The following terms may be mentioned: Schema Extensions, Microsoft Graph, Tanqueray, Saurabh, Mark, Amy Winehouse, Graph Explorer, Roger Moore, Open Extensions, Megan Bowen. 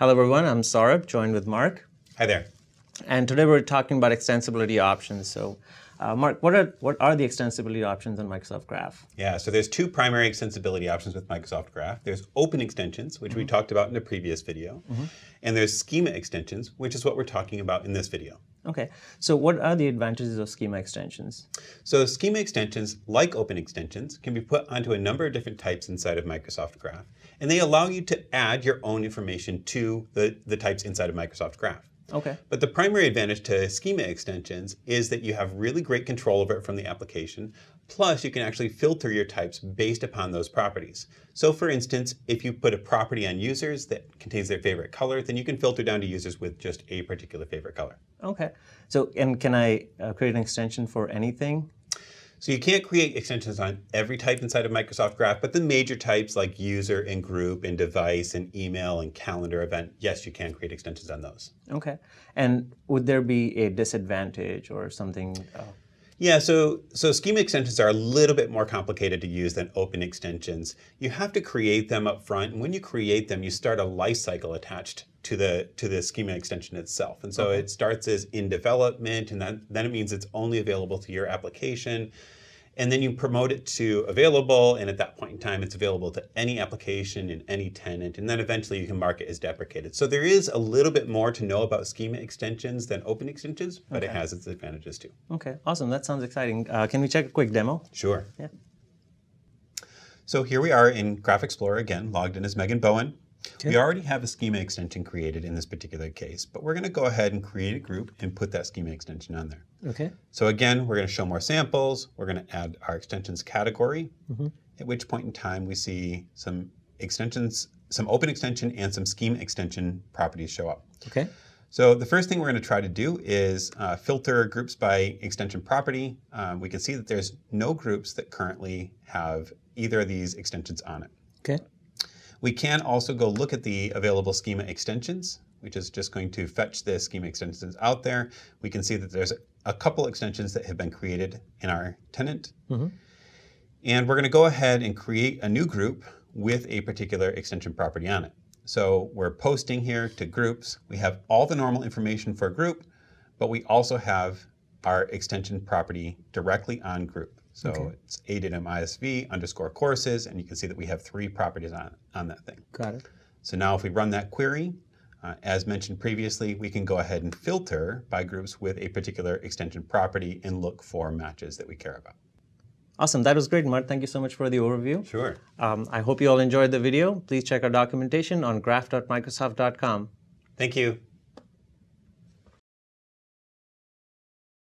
Hello, everyone. I'm Saurabh, joined with Mark. Hi there. And today we're talking about extensibility options. So, Mark, what are the extensibility options in Microsoft Graph? Yeah, so there's two primary extensibility options with Microsoft Graph. There's Open Extensions, which we talked about in a previous video, and there's Schema Extensions, which is what we're talking about in this video. Okay, so what are the advantages of Schema Extensions? So Schema Extensions, like Open Extensions, can be put onto a number of different types inside of Microsoft Graph, and they allow you to add your own information to the types inside of Microsoft Graph. Okay. But the primary advantage to Schema Extensions is that you have really great control over it from the application, plus you can actually filter your types based upon those properties. So for instance, if you put a property on users that contains their favorite color, then you can filter down to users with just a particular favorite color. Okay. So, and can I create an extension for anything? So you can't create extensions on every type inside of Microsoft Graph, but the major types like user and group and device and email and calendar event, yes, you can create extensions on those. Okay. And would there be a disadvantage or something? Yeah, so Schema Extensions are a little bit more complicated to use than Open Extensions. You have to create them up front, and when you create them, you start a life cycle attached to the Schema Extension itself. And so it starts as in development, and then it means it's only available to your application. And then you promote it to available, and at that point in time, it's available to any application and any tenant, and then eventually you can mark it as deprecated. So there is a little bit more to know about Schema Extensions than Open Extensions, but it has its advantages too. Okay, awesome. That sounds exciting. Can we check a quick demo? Sure. Yeah. So here we are in Graph Explorer again, logged in as Megan Bowen. We already have a Schema Extension created in this particular case, but we're going to go ahead and create a group and put that Schema Extension on there. Okay. So again, we're going to show more samples. We're going to add our extensions category, at which point in time we see some extensions, some Open Extension and some Schema Extension properties show up. Okay. So the first thing we're going to try to do is filter groups by extension property. We can see that there's no groups that currently have either of these extensions on it. Okay. We can also go look at the available Schema Extensions, which is just going to fetch the Schema Extensions out there. We can see that there's a couple extensions that have been created in our tenant. And we're going to go ahead and create a new group with a particular extension property on it. So we're posting here to groups. We have all the normal information for a group, but we also have our extension property directly on group. So it's a_datum_isv_courses, and you can see that we have three properties on that thing. Got it. So now if we run that query, as mentioned previously, we can go ahead and filter by groups with a particular extension property and look for matches that we care about. Awesome. That was great, Mark. Thank you so much for the overview. Sure. I hope you all enjoyed the video. Please check our documentation on graph.microsoft.com. Thank you.